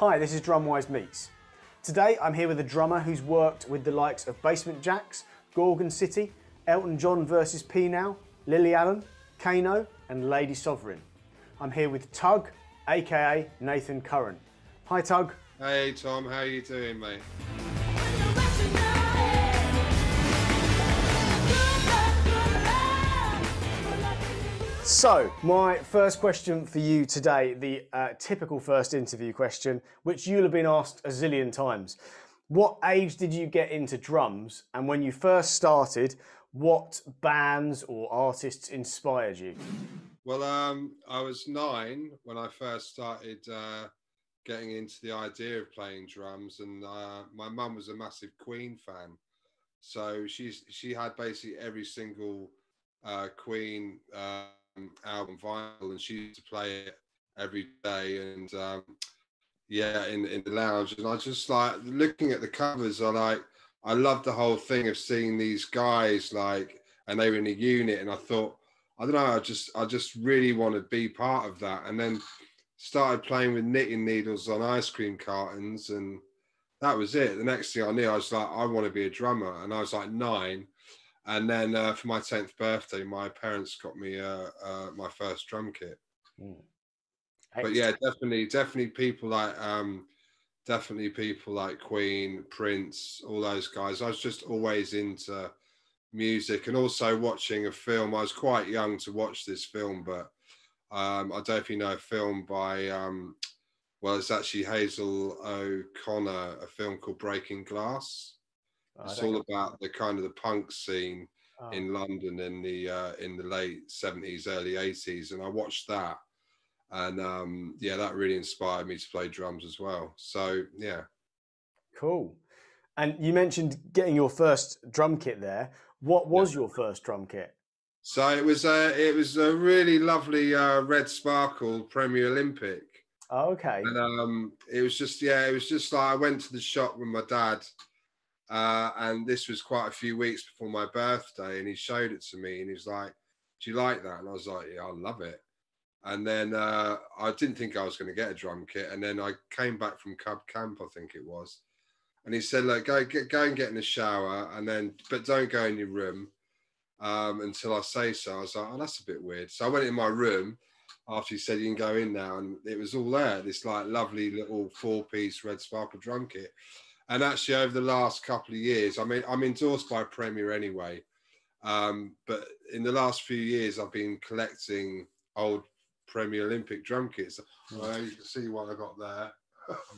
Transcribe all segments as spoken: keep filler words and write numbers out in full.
Hi, this is DrumWise Meets. Today I'm here with a drummer who's worked with the likes of Basement Jaxx, Gorgon City, Elton John versus. Pnau, Lily Allen, Kano and Lady Sovereign. I'm here with Tugg, aka Nathan Curran. Hi Tugg. Hey Tom, how are you doing mate? So, my first question for you today, the uh, typical first interview question, which you'll have been asked a zillion times. What age did you get into drums? And when you first started, what bands or artists inspired you? Well, um, I was nine when I first started uh, getting into the idea of playing drums. And uh, my mum was a massive Queen fan. So she's, she had basically every single uh, Queen uh, album vinyl, and she used to play it every day, and um yeah in, in the lounge. And I just like looking at the covers. I like I love the whole thing of seeing these guys like, and they were in a unit, and I thought, I don't know, I just I just really want to be part of that. And then started playing with knitting needles on ice cream cartons, and that was it. The next thing I knew, I was like, I want to be a drummer. And I was like nine. And then uh, for my tenth birthday, my parents got me uh, uh, my first drum kit. Mm. But yeah, definitely, definitely people like, um, definitely people like Queen, Prince, all those guys. I was just always into music, and also watching a film. I was quite young to watch this film, but um, I don't know if you know a film by, um, well, it's actually Hazel O'Connor, a film called Breaking Glass. It's all about the kind of the punk scene oh. in London in the uh, in the late seventies, early eighties, and I watched that, and um, yeah, that really inspired me to play drums as well. So yeah, cool. And you mentioned getting your first drum kit there. What was yeah. your first drum kit? So it was a it was a really lovely uh, red sparkle Premier Olympic. Oh, okay. And um, it was just yeah, it was just like I went to the shop with my dad. Uh, and this was quite a few weeks before my birthday, and he showed it to me, and he's like, do you like that? And I was like, yeah, I love it. And then uh, I didn't think I was going to get a drum kit. And then I came back from Cub Camp, I think it was. And he said, look, go, get, go and get in the shower, and then, but don't go in your room um, until I say so. I was like, oh, that's a bit weird. So I went in my room after he said, you can go in now. And it was all there, this like lovely little four-piece red sparkle drum kit. And actually, over the last couple of years, I mean, I'm endorsed by Premier anyway, um, but in the last few years, I've been collecting old Premier Olympic drum kits. Well, you can see what I got there.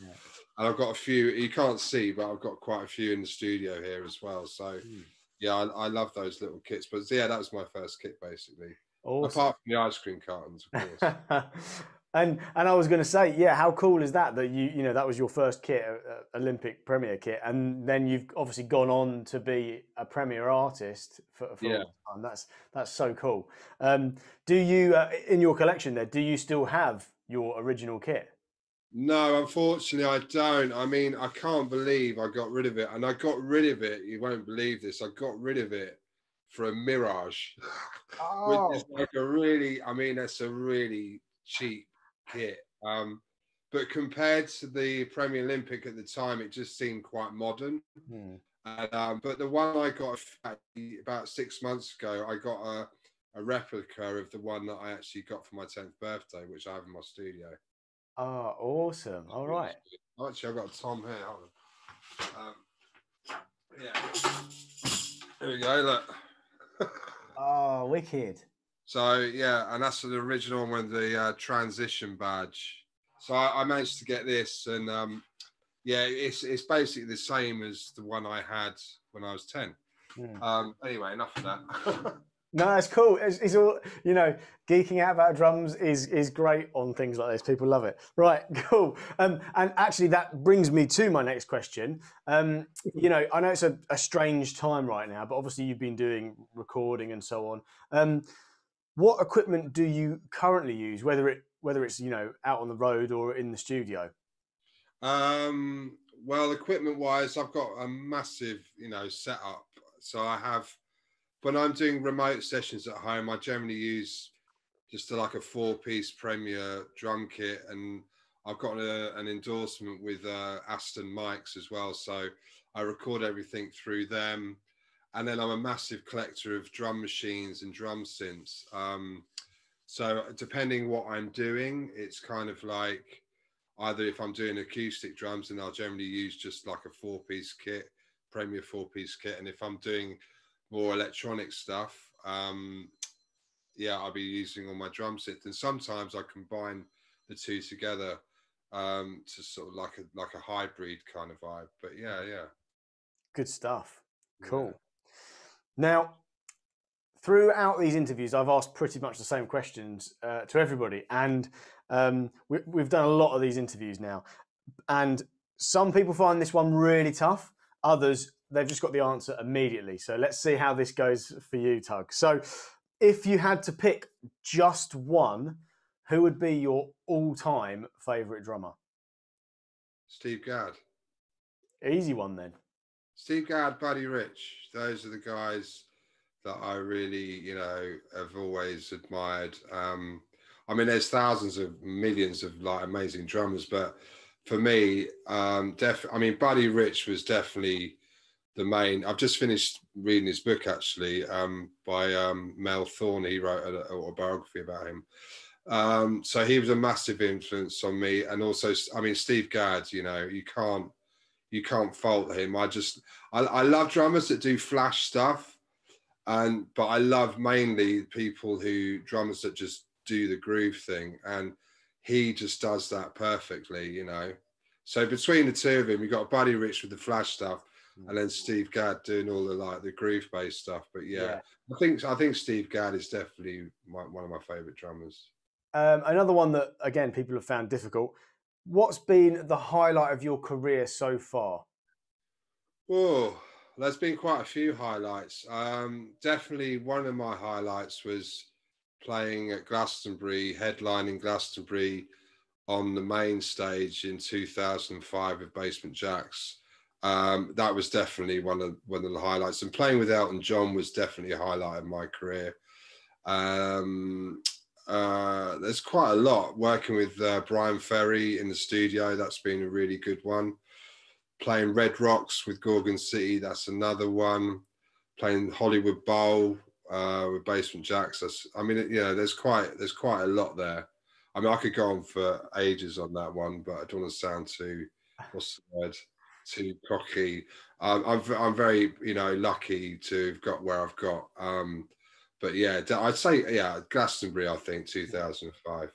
Yeah. And I've got a few, you can't see, but I've got quite a few in the studio here as well. So, mm. yeah, I, I love those little kits. But yeah, that was my first kit, basically. Awesome. Apart from the ice cream cartons, of course. And and I was going to say, yeah, how cool is that? That you you know that was your first kit, uh, Olympic Premier kit, and then you've obviously gone on to be a Premier artist for, for yeah. a long time. That's that's so cool. Um, do you uh, in your collection there? Do you still have your original kit? No, unfortunately, I don't. I mean, I can't believe I got rid of it, and I got rid of it. You won't believe this. I got rid of it for a Mirage, oh. which is like a really. I mean, that's a really cheap kit, um but compared to the Premier Olympic at the time, it just seemed quite modern. mm. And, um, but the one I got about six months ago, I got a, a replica of the one that I actually got for my tenth birthday, which I have in my studio. Oh, awesome. All right, actually I've got Tom here, hold on. Um, yeah, there we go, look. Oh, wicked. So yeah, and that's the original one with the uh, transition badge. So I, I managed to get this, and um, yeah, it's it's basically the same as the one I had when I was ten. Yeah. Um, anyway, enough of that. No, that's cool. It's, it's all, you know, geeking out about drums is is great on things like this. People love it. Right, cool. Um, and actually, that brings me to my next question. Um, you know, I know it's a, a strange time right now, but obviously you've been doing recording and so on. Um, What equipment do you currently use, whether it whether it's you know out on the road or in the studio? Um, well, equipment wise, I've got a massive you know setup. So I have, when I'm doing remote sessions at home, I generally use just like a four piece Premier drum kit, and I've got a, an endorsement with uh, Aston Mics as well. So I record everything through them. And then I'm a massive collector of drum machines and drum synths. Um, so depending what I'm doing, it's kind of like either if I'm doing acoustic drums, then I'll generally use just like a four-piece kit, Premier four-piece kit. And if I'm doing more electronic stuff, um, yeah, I'll be using all my drum synth. And sometimes I combine the two together um, to sort of like a, like a hybrid kind of vibe. But yeah, yeah. Good stuff. Cool. Yeah. Now, throughout these interviews, I've asked pretty much the same questions uh, to everybody, and um, we, we've done a lot of these interviews now. And some people find this one really tough; others, they've just got the answer immediately. So let's see how this goes for you, Tugg. So, if you had to pick just one, who would be your all-time favourite drummer? Steve Gadd. Easy one then. Steve Gadd, Buddy Rich, those are the guys that I really, you know, have always admired. Um, I mean, there's thousands of millions of like amazing drummers, but for me, um, def I mean, Buddy Rich was definitely the main. I've just finished reading his book actually um, by um, Mel Thorne. He wrote a, a autobiography about him. Um, so he was a massive influence on me, and also, I mean, Steve Gadd. You know, you can't. You can't fault him. I just, I, I love drummers that do flash stuff, and but I love mainly people who drummers that just do the groove thing, and he just does that perfectly, you know. So between the two of them, you got Buddy Rich with the flash stuff, mm-hmm. and then Steve Gadd doing all the like the groove-based stuff. But yeah, yeah, I think I think Steve Gadd is definitely my, one of my favourite drummers. Um, another one that again people have found difficult. What's been the highlight of your career so far? Oh, there's been quite a few highlights. Um, definitely one of my highlights was playing at Glastonbury, headlining Glastonbury on the main stage in two thousand five with Basement Jaxx. Um, that was definitely one of, one of the highlights. And playing with Elton John was definitely a highlight of my career. Um, uh there's quite a lot. Working with uh, Brian Ferry in the studio, that's been a really good one. Playing Red Rocks with Gorgon City, that's another one. Playing Hollywood Bowl uh with Basement Jaxx, that's, I mean, you know, there's quite there's quite a lot there. I mean, I could go on for ages on that one, but I don't want to sound too what's the word too cocky. um, I'm, I'm very, you know, lucky to have got where I've got. um But yeah, I'd say, yeah, Glastonbury, I think, two thousand five.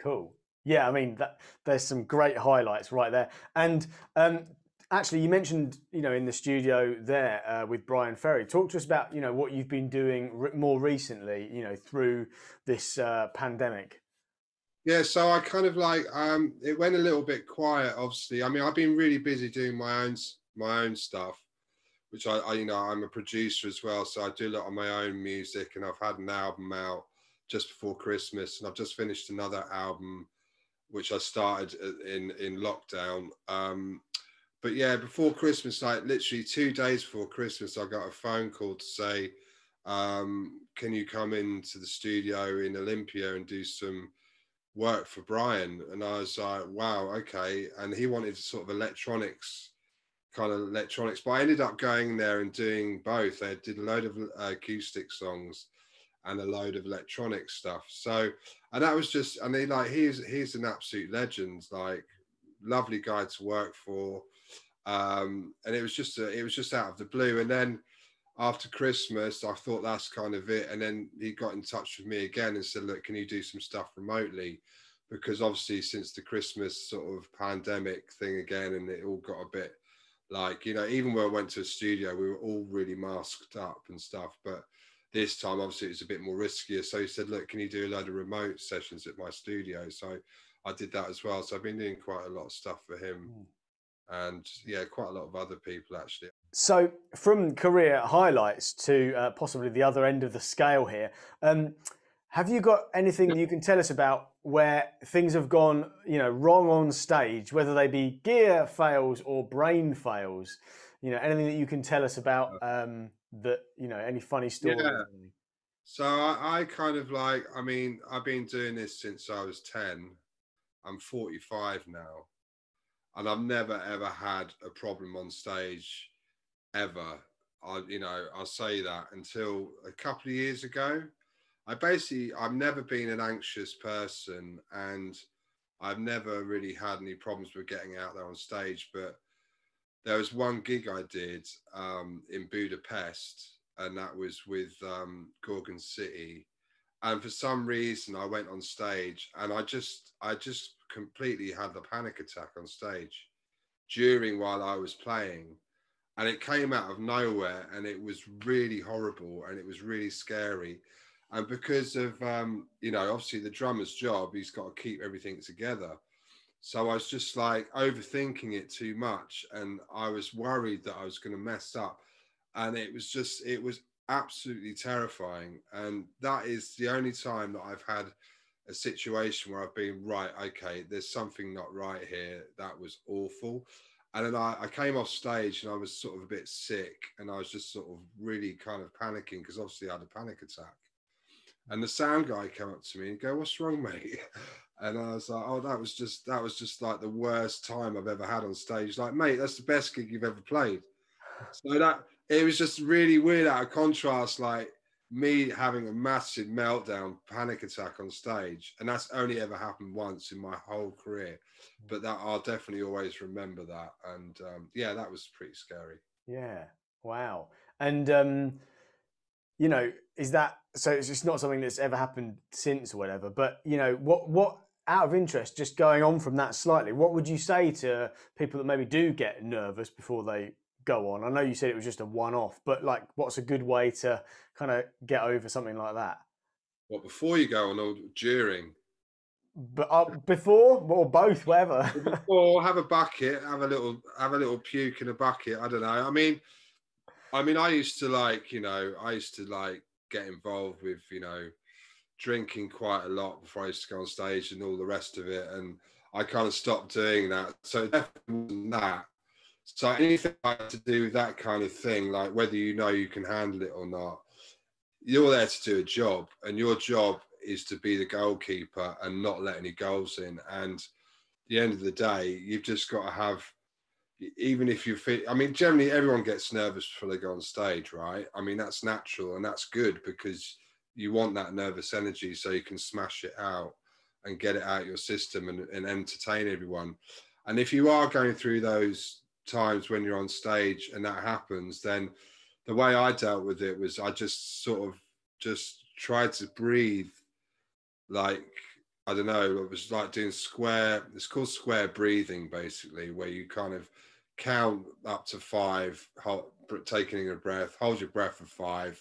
Cool. Yeah, I mean, that, there's some great highlights right there. And um, actually, you mentioned, you know, in the studio there uh, with Brian Ferry. Talk to us about, you know, what you've been doing re more recently, you know, through this uh, pandemic. Yeah, so I kind of like, um, it went a little bit quiet, obviously. I mean, I've been really busy doing my own, my own stuff. Which I, I, you know, I'm a producer as well, so I do a lot of my own music, and I've had an album out just before Christmas, and I've just finished another album, which I started in in lockdown. Um, but yeah, before Christmas, like literally two days before Christmas, I got a phone call to say, um, "Can you come into the studio in Olympia and do some work for Brian?" And I was like, "Wow, okay." And he wanted sort of electronics. Kind of electronics, but I ended up going there and doing both. I did a load of acoustic songs and a load of electronic stuff. So, and that was just, I mean, like, he's he's an absolute legend, like, lovely guy to work for. Um, and it was just a, it was just out of the blue. And then after Christmas, I thought that's kind of it. And then he got in touch with me again and said, "Look, can you do some stuff remotely?" Because obviously, since the Christmas sort of pandemic thing again, and it all got a bit. Like, you know, even when I went to a studio, we were all really masked up and stuff. But this time, obviously, it was a bit more riskier. So he said, "Look, can you do a load of remote sessions at my studio?" So I did that as well. So I've been doing quite a lot of stuff for him. Mm. And, yeah, quite a lot of other people, actually. So from career highlights to uh, possibly the other end of the scale here, um, have you got anything that you can tell us about where things have gone, you know, wrong on stage, whether they be gear fails or brain fails? You know, anything that you can tell us about um, that, you know, any funny story? Yeah. So I, I kind of like, I mean, I've been doing this since I was ten. I'm forty-five now, and I've never ever had a problem on stage ever. I, you know, I say that until a couple of years ago. I basically, I've never been an anxious person, and I've never really had any problems with getting out there on stage. But there was one gig I did um, in Budapest, and that was with um, Gorgon City. And for some reason, I went on stage, and I just, I just completely had the panic attack on stage during while I was playing. And it came out of nowhere, and it was really horrible, and it was really scary. And because of, um, you know, obviously the drummer's job, he's got to keep everything together. So I was just like overthinking it too much. And I was worried that I was going to mess up. And it was just, it was absolutely terrifying. And that is the only time that I've had a situation where I've been, right, okay, there's something not right here. That was awful. And then I, I came off stage and I was sort of a bit sick, and I was just sort of really kind of panicking because obviously I had a panic attack. And the sound guy came up to me and go, "What's wrong, mate?" And I was like, "Oh, that was just, that was just like the worst time I've ever had on stage." Like, "Mate, that's the best gig you've ever played." So that, it was just really weird out of contrast, like me having a massive meltdown, panic attack on stage. And that's only ever happened once in my whole career. But that, I'll definitely always remember that. And um, yeah, that was pretty scary. Yeah. Wow. And, um, you know, is that, so it's just not something that's ever happened since or whatever, but you know, what, what, out of interest, just going on from that slightly, what would you say to people that maybe do get nervous before they go on? I know you said it was just a one-off, but like, what's a good way to kind of get over something like that? What, before you go on or during? But uh, before or both, whatever. Before, have a bucket, have a little, have a little puke in a bucket. I don't know. I mean, I mean, I used to like, you know, I used to like get involved with, you know, drinking quite a lot before I used to go on stage and all the rest of it, and I kind of stopped doing that. So it definitely wasn't that. So anything like to do with that kind of thing, like whether you know you can handle it or not, you're there to do a job, and your job is to be the goalkeeper and not let any goals in. And at the end of the day, you've just got to have, even if you feel, I mean, generally everyone gets nervous before they go on stage, right? I mean, that's natural, and that's good, because you want that nervous energy so you can smash it out and get it out of your system and, and entertain everyone. And if you are going through those times when you're on stage and that happens, then the way I dealt with it was I just sort of just tried to breathe, like, I don't know, it was like doing square, it's called square breathing basically, where you kind of count up to five, hold, taking in a breath, hold your breath for five,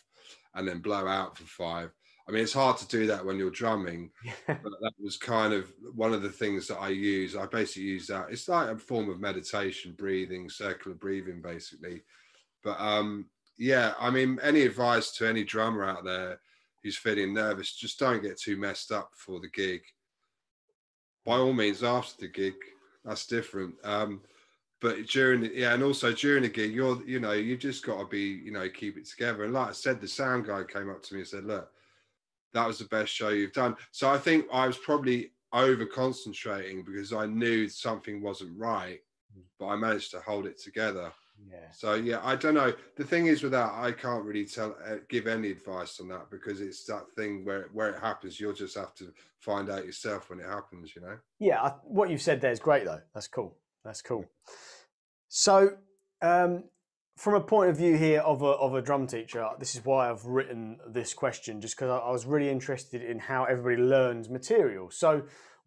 and then blow out for five. I mean, it's hard to do that when you're drumming, but that was kind of one of the things that I use. I basically use that. It's like a form of meditation, breathing, circular breathing, basically. But um, yeah, I mean, any advice to any drummer out there who's feeling nervous, just don't get too messed up before the gig. By all means, after the gig, that's different. Um, But during, the, yeah, and also during the gig, you're, you know, you've just got to be, you know, keep it together. And like I said, the sound guy came up to me and said, "Look, that was the best show you've done." So I think I was probably over-concentrating because I knew something wasn't right, but I managed to hold it together. Yeah. So, yeah, I don't know. The thing is with that, I can't really tell, give any advice on that, because it's that thing where, where it happens. You'll just have to find out yourself when it happens, you know? Yeah, I, what you've said there is great, though. That's cool. That's cool. So um, from a point of view here of a, of a drum teacher, this is why I've written this question, just because I, I was really interested in how everybody learns material. So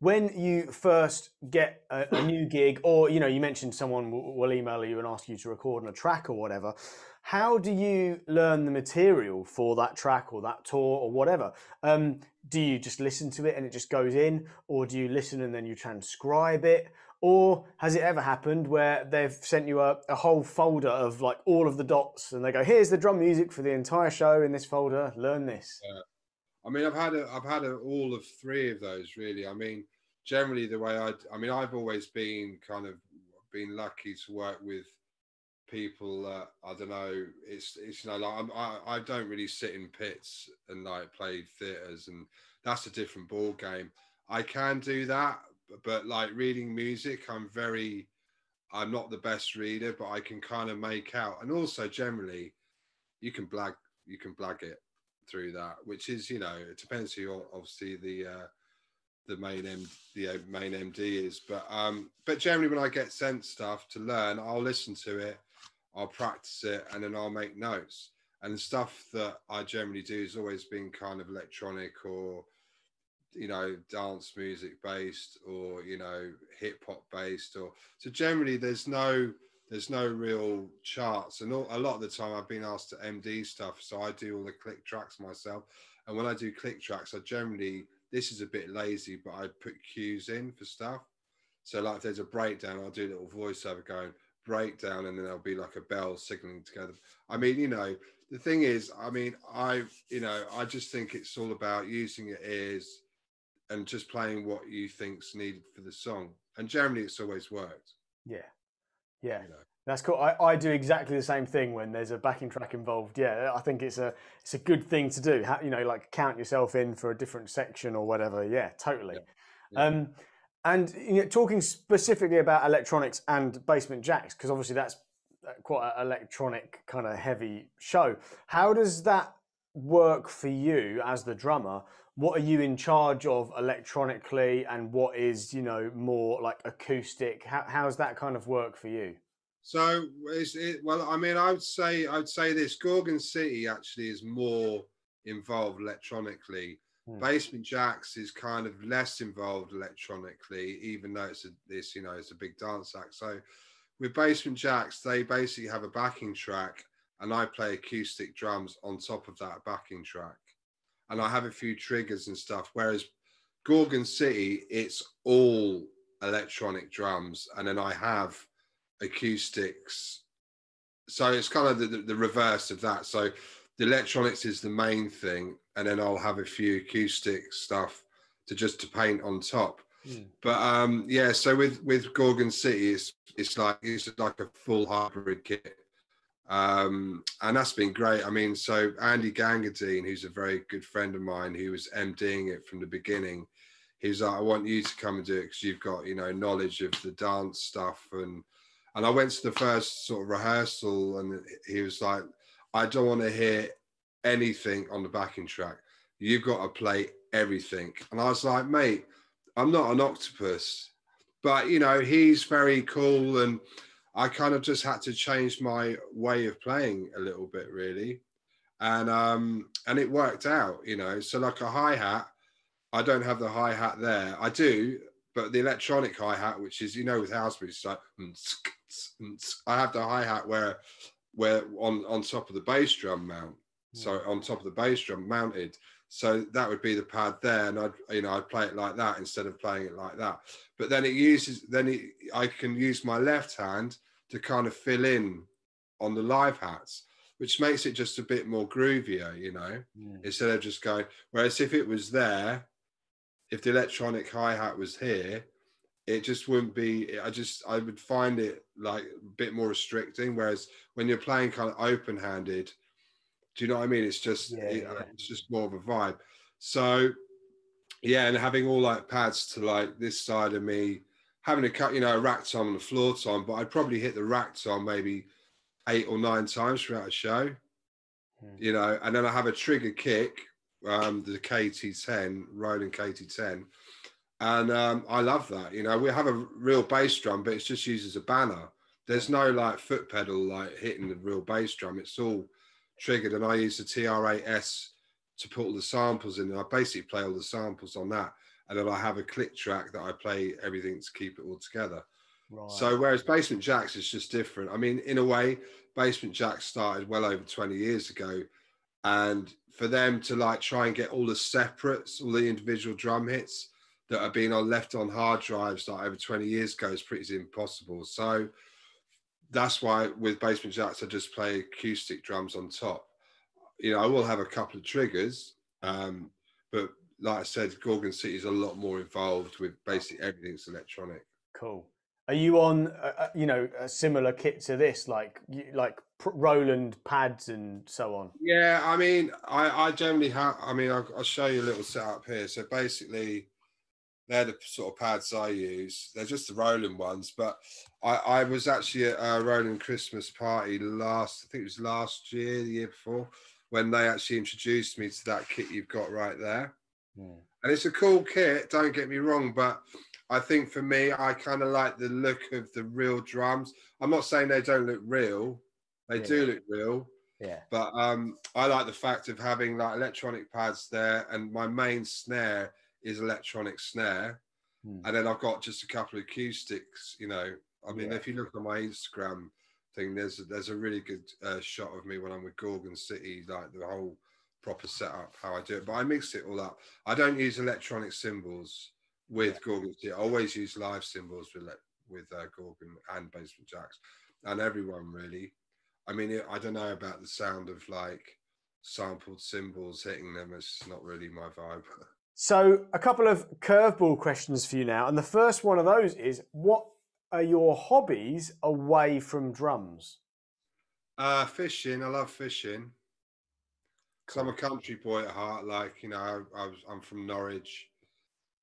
when you first get a, a new gig, or, you know, you mentioned someone will, will email you and ask you to record on a track or whatever, how do you learn the material for that track or that tour or whatever? Um, do you just listen to it and it just goes in, or do you listen and then you transcribe it? Or has it ever happened where they've sent you a, a whole folder of like all of the dots, and they go, "Here's the drum music for the entire show in this folder. Learn this." Yeah. I mean, I've had a, I've had a, all of three of those really. I mean, generally the way I, I mean, I've always been kind of been lucky to work with people that, I don't know. It's it's you know, like I'm, I I don't really sit in pits and like play theatres, and that's a different ball game. I can do that. but like reading music, I'm very, I'm not the best reader, but I can kind of make out. And also generally you can blag, you can blag it through that, which is, you know, it depends who you're, obviously the, uh, the main M, the main M D is, but um, but generally when I get sent stuff to learn, I'll listen to it, I'll practice it, and then I'll make notes. And the stuff that I generally do is always been kind of electronic or, you know, dance music based, or, you know, hip hop based, or so generally there's no there's no real charts. And all, a lot of the time I've been asked to M D stuff, so I do all the click tracks myself. And when I do click tracks, I generally, this is a bit lazy, but I put cues in for stuff. So like if there's a breakdown, I'll do a little voiceover going breakdown, and then there'll be like a bell signaling together. I mean, you know, the thing is, I mean, I've, you know, I just think it's all about using your ears and just playing what you think's needed for the song. And generally it's always worked. Yeah. Yeah. You know? That's cool. I, I do exactly the same thing when there's a backing track involved. Yeah, I think it's a it's a good thing to do. How, you know, like count yourself in for a different section or whatever. Yeah, totally. Yeah. Yeah. Um, and you know, talking specifically about electronics and Basement Jaxx, because obviously that's quite an electronic kind of heavy show. How does that work for you as the drummer? What are you in charge of electronically, and what is, you know, more like acoustic? How how's that kind of work for you? So is it, well, I mean, I would say I'd say this Gorgon City actually is more involved electronically. Mm. Basement Jaxx is kind of less involved electronically, even though it's a, this, you know, it's a big dance act. So with Basement Jaxx, they basically have a backing track, and I play acoustic drums on top of that backing track, and I have a few triggers and stuff. Whereas Gorgon City, it's all electronic drums, and then I have acoustics. So it's kind of the, the, the reverse of that. So the electronics is the main thing, and then I'll have a few acoustic stuff to just to paint on top. Mm. But um yeah, so with with Gorgon City, it's it's like it's like a full hybrid kit, um and that's been great. I mean, so Andy Gangadine, who's a very good friend of mine, who was MDing it from the beginning, he was like, I want you to come and do it because you've got, you know, knowledge of the dance stuff. And And I went to the first sort of rehearsal, and he was like, I don't want to hear anything on the backing track. You've got to play everything. And I was like, mate, I'm not an octopus. But, you know, he's very cool, and I kind of just had to change my way of playing a little bit, really. And, um, and it worked out, you know. So like a hi-hat, I don't have the hi-hat there. I do, but the electronic hi-hat, which is, you know, with house music, it's like, I have the hi-hat where where on on top of the bass drum mount, so on top of the bass drum mounted, so that would be the pad there, and I'd, you know, I'd play it like that instead of playing it like that. But then it uses then it, I can use my left hand to kind of fill in on the live hats, which makes it just a bit more groovier, you know. Yeah. Instead of just going, whereas if it was there, if the electronic hi-hat was here, it just wouldn't be, I just, I would find it like a bit more restricting. Whereas when you're playing kind of open-handed, do you know what I mean? It's just, yeah, you know, yeah. It's just more of a vibe. So yeah, and having all like pads to like this side of me, having a cut, you know, a rack tom and a floor tom, but I'd probably hit the rack tom maybe eight or nine times throughout a show, hmm. you know, and then I have a trigger kick, um the K T ten, Roland K T ten, and um I love that, you know. We have a real bass drum, but it's just used as a banner. There's no like foot pedal like hitting the real bass drum, it's all triggered. And I use the T R eight S to put all the samples in, and I basically play all the samples on that, and then I have a click track that I play everything to keep it all together. Right. So whereas Basement Jaxx is just different. I mean, in a way, Basement Jaxx started well over twenty years ago, and for them to like try and get all the separates, all the individual drum hits that have been on left on hard drives like over twenty years ago is pretty impossible. So that's why with Basement Jaxx I just play acoustic drums on top. You know, I will have a couple of triggers, um but like I said, Gorgon City is a lot more involved with basically everything's electronic. Cool. Are you on, uh, you know, a similar kit to this, like like Roland pads and so on? Yeah, I mean, I, I generally have, I mean, I'll, I'll show you a little setup here. So basically, They're the sort of pads I use. They're just the Roland ones. But I, I was actually at a Roland Christmas party last, I think it was last year, the year before, when they actually introduced me to that kit you've got right there. Yeah. And it's a cool kit, don't get me wrong, but I think for me, I kind of like the look of the real drums. I'm not saying they don't look real. They yeah. do look real. Yeah. But um, I like the fact of having like electronic pads there, and my main snare is electronic snare, hmm. and then I've got just a couple of acoustics. You know, I mean, yeah. if you look on my Instagram thing, there's there's a really good uh, shot of me when I'm with Gorgon City, like the whole proper setup, how I do it. But I mix it all up. I don't use electronic cymbals with yeah. Gorgon City. I always use live cymbals with with uh, Gorgon and Basement Jaxx, and everyone really. I mean, it, I don't know about the sound of like sampled cymbals hitting them. It's not really my vibe. So a couple of curveball questions for you now. And the first one of those is, what are your hobbies away from drums? Uh, fishing. I love fishing. Because I'm a country boy at heart. Like, you know, I, I was, I'm from Norwich.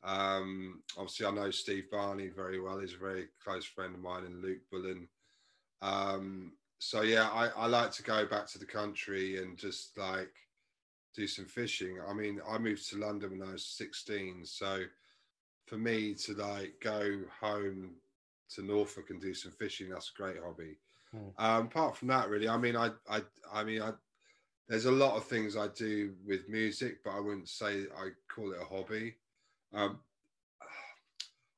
Um, obviously, I know Steve Barney very well. He's a very close friend of mine, and Luke Bullen. Um, so, yeah, I, I like to go back to the country and just like do some fishing. I mean, I moved to London when I was sixteen, so for me to like go home to Norfolk and do some fishing, that's a great hobby. Mm. Um, apart from that, really, I mean, I, I, I mean, I. There's a lot of things I do with music, but I wouldn't say I call it a hobby. Um,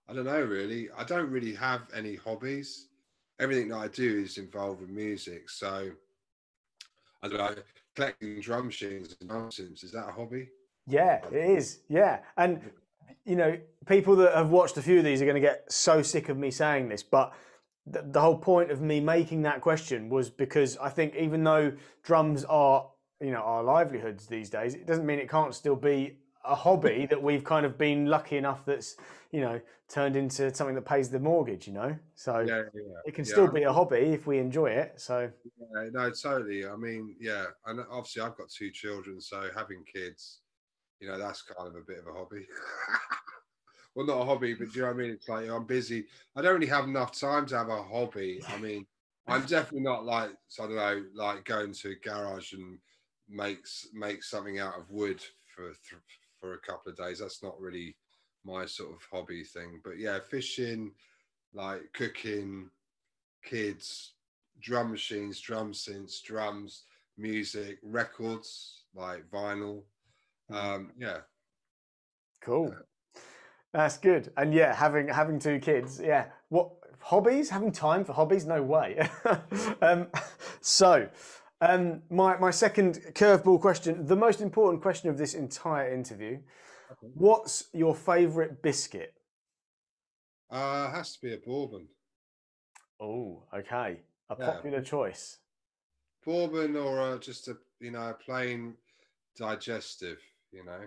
I don't know, really. I don't really have any hobbies. Everything that I do is involved with music, so I don't know. Collecting drum machines and nonsense, is that a hobby? Yeah, it is. Yeah. And, you know, people that have watched a few of these are going to get so sick of me saying this, but th the whole point of me making that question was because I think even though drums are, you know, our livelihoods these days, it doesn't mean it can't still be a hobby that we've kind of been lucky enough that's, you know, turned into something that pays the mortgage, you know? So yeah, yeah, it can yeah. still be a hobby if we enjoy it, so. Yeah, no, totally. I mean, yeah. And obviously I've got two children, so having kids, you know, that's kind of a bit of a hobby. Well, not a hobby, but do you know what I mean? It's like, I'm busy. I don't really have enough time to have a hobby. I mean, I'm definitely not like, I don't know, like going to a garage and make, make something out of wood for, for a couple of days. That's not really my sort of hobby thing. But yeah, fishing, like cooking, kids, drum machines, drum synths, drums, music, records, like vinyl. Um, yeah. Cool. Yeah. That's good. And yeah, having having two kids, yeah. What hobbies? Having time for hobbies? No way. um, so, um, my, my second curveball question, the most important question of this entire interview, okay. What's your favourite biscuit? Uh, has to be a bourbon. Oh, okay. A yeah. popular choice. Bourbon or uh, just a, you know, a plain digestive, you know.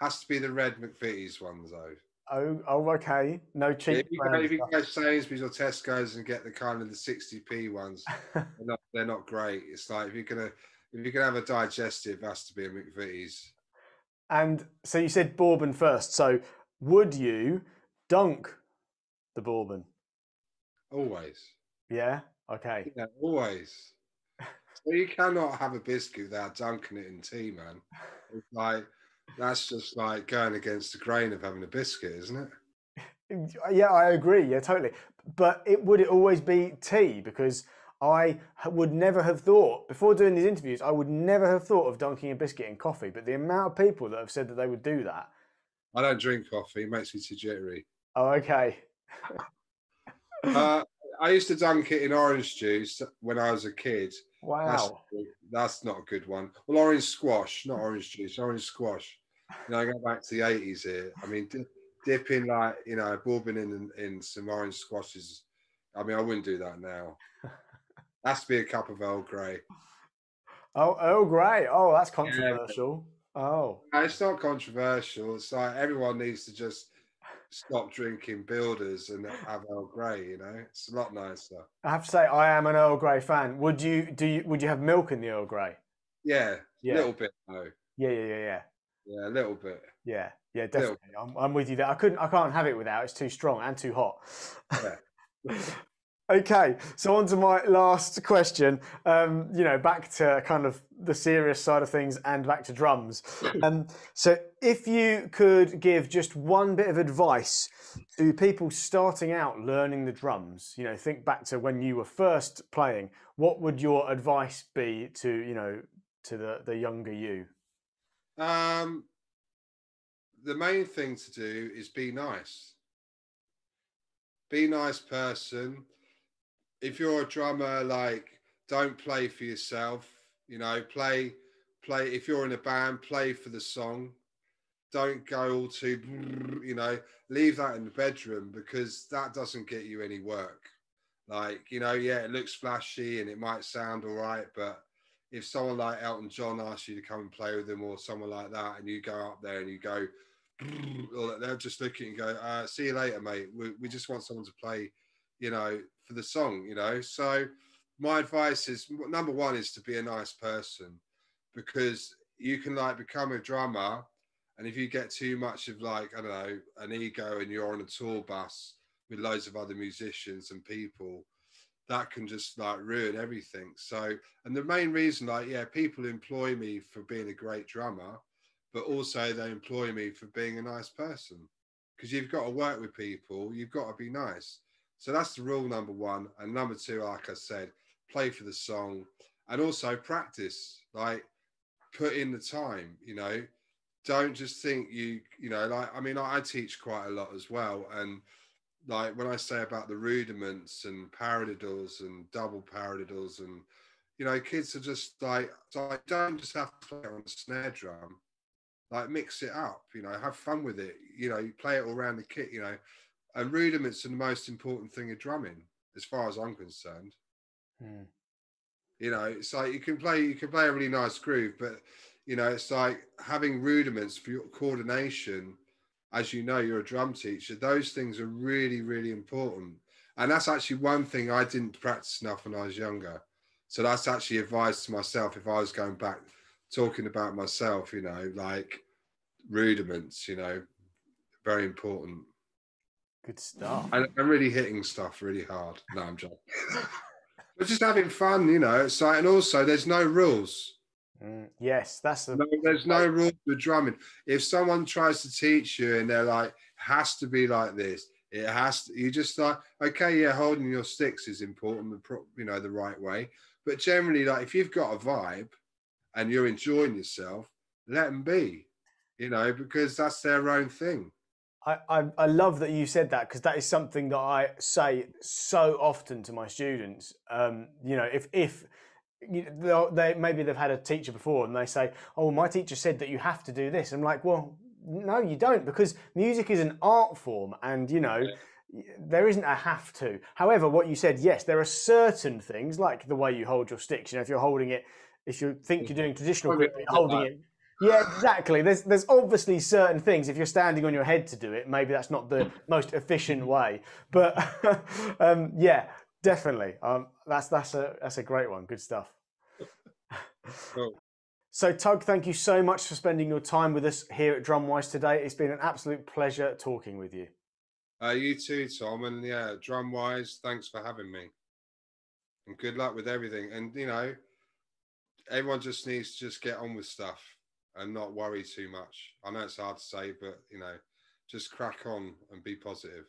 Has to be the red McVitie's ones, though. Oh, oh, okay. No cheap. Yeah, if you, go, if you go to Sainsbury's or Tesco's and get the kind of the sixty p ones, they're, not, they're not great. It's like if you're gonna if you're gonna have a digestive, it has to be a McVitie's. And so you said bourbon first. So would you dunk the bourbon? Always. Yeah. Okay. Yeah, always. So you cannot have a biscuit without dunking it in tea, man. It's like. That's just like going against the grain of having a biscuit, isn't it? Yeah, I agree. Yeah, totally. But it would it always be tea? Because I would never have thought, before doing these interviews, I would never have thought of dunking a biscuit in coffee. But the amount of people that have said that they would do that. I don't drink coffee. It makes me too jittery. Oh, okay. uh, I used to dunk it in orange juice when I was a kid. Wow. That's, that's not a good one. Well, orange squash, not orange juice, orange squash. You know, I go back to the eighties here. I mean, dip, dipping like, you know, bourbon in, in some orange squash is, I mean, I wouldn't do that now. Has to be a cup of Earl Grey. Oh, Earl Grey. Oh, that's controversial. Yeah. Oh. No, it's not controversial. It's like everyone needs to just stop drinking Builders and have Earl Grey, you know. It's a lot nicer. I have to say, I am an Earl Grey fan. Would you do? You, would you have milk in the Earl Grey? Yeah, yeah, a little bit though. Yeah, yeah, yeah, yeah. Yeah, a little bit. Yeah, yeah, definitely. I'm, I'm with you there. I couldn't, I can't have it without. It's too strong and too hot. Yeah. Okay, so on to my last question. Um, you know, back to kind of the serious side of things and back to drums. Um, so if you could give just one bit of advice to people starting out learning the drums, you know, think back to when you were first playing, what would your advice be to, you know, to the, the younger you? Um, the main thing to do is be nice. Be a nice person. If you're a drummer, like, don't play for yourself, you know, play, play, if you're in a band, play for the song. Don't go all too, you know, leave that in the bedroom, because that doesn't get you any work. Like, you know, yeah, it looks flashy and it might sound all right, but if someone like Elton John asks you to come and play with them or someone like that, and you go up there and you go, they'll just look at you and go, uh, see you later, mate. We, we just want someone to play, you know, for the song, you know. So my advice is, number one is to be a nice person, because you can like become a drummer, and if you get too much of like, I don't know, an ego, and you're on a tour bus with loads of other musicians and people, that can just like ruin everything. So, and the main reason, like, yeah, people employ me for being a great drummer, but also they employ me for being a nice person, because you've got to work with people, you've got to be nice. So that's the rule number one. And number two, like I said, play for the song, and also practice, like put in the time, you know, don't just think you, you know, like, I mean, I, I teach quite a lot as well. And like when I say about the rudiments and paradiddles and double paradiddles, and, you know, kids are just like, like don't just have to play on the snare drum, like mix it up, you know, have fun with it, you know, you play it all around the kit, you know. And rudiments are the most important thing of drumming, as far as I'm concerned. Mm. You know, it's like you can play, you can play a really nice groove, but you know, it's like having rudiments for your coordination. As you know, you're a drum teacher. Those things are really, really important. And that's actually one thing I didn't practice enough when I was younger. So that's actually advice to myself if I was going back, talking about myself, you know, like rudiments, you know, very important. Good stuff. And I'm really hitting stuff really hard. No, I'm joking. We're just having fun, you know. It's like, and also there's no rules. Mm, yes, that's the. No, there's no rules with drumming. If someone tries to teach you and they're like, has to be like this, it has to. You just like, okay, yeah, holding your sticks is important, you know, the right way. But generally, like if you've got a vibe and you're enjoying yourself, let them be, you know, because that's their own thing. I, I, I love that you said that, because that is something that I say so often to my students. Um, you know, if, if you know, they, maybe they've had a teacher before and they say, oh, my teacher said that you have to do this. I'm like, well, no, you don't, because music is an art form, and, you know, there isn't a have to. However, what you said, yes, there are certain things like the way you hold your sticks. You know, if you're holding it, if you think you're doing traditional grip, holding it. Yeah, exactly. There's there's obviously certain things. If you're standing on your head to do it, maybe that's not the most efficient way. But um, yeah, definitely. Um, that's that's a that's a great one. Good stuff. Cool. So Tugg, thank you so much for spending your time with us here at DrumWise today. It's been an absolute pleasure talking with you. Uh, you too, Tom. And yeah, DrumWise, thanks for having me. And good luck with everything. And you know, everyone just needs to just get on with stuff and not worry too much. I know it's hard to say, but, you know, just crack on and be positive.